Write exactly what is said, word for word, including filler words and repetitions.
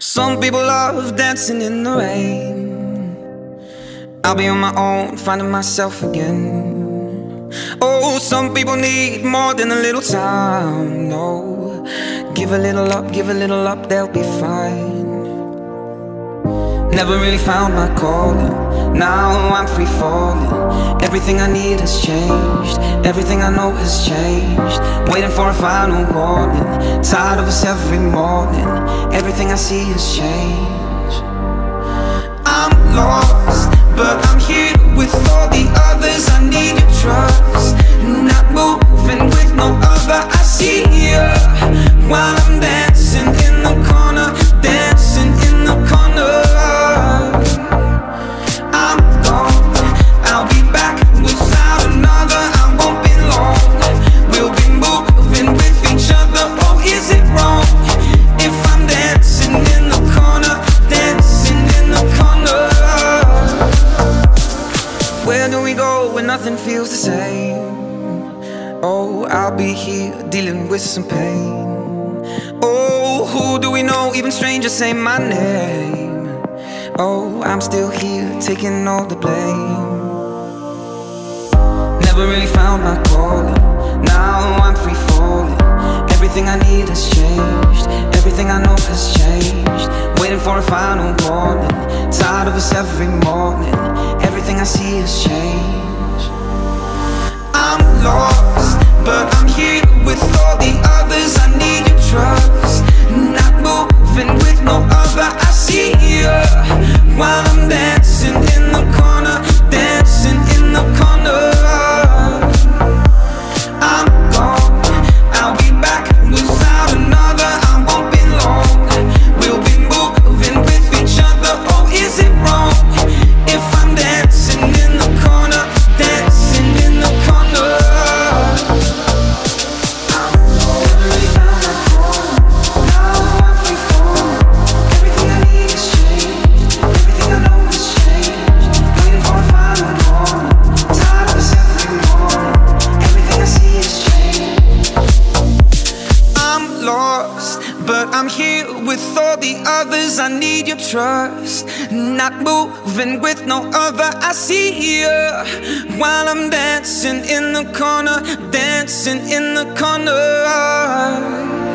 Some people love dancing in the rain. I'll be on my own, finding myself again. Oh, some people need more than a little time. No, give a little up, give a little up, they'll be fine. Never really found my calling, now I'm free falling. Everything I need has changed, everything I know has changed. Waiting for a final warning, tired of us every morning. Everything I see has changed. I'm lost, but I'm here with all the others I need to trust. Not moving with no other, I see you. While I'm dancing in the corner, dancing in the corner. I'm gone, I'll be back without another, I won't be long. We'll be moving with each other, oh is it wrong? Nothing feels the same. Oh, I'll be here dealing with some pain. Oh, who do we know? Even strangers say my name. Oh, I'm still here taking all the blame. Never really found my calling, now I'm free falling. Everything I need has changed, everything I know has changed. Waiting for a final warning, tired of us every morning. Everything I see has changed. I'm lost, but I'm here with all the others I need to trust. Not moving with no other, I see you. While I'm dancing in the corner, dancing in the corner. I'm gone, I'll be back without another, I won't be long. We'll be moving with each other, oh is it wrong? If I'm dancing in the corner, dancing in the corner. But I'm here with all the others, I need your trust. Not moving with no other, I see you. While I'm dancing in the corner, dancing in the corner.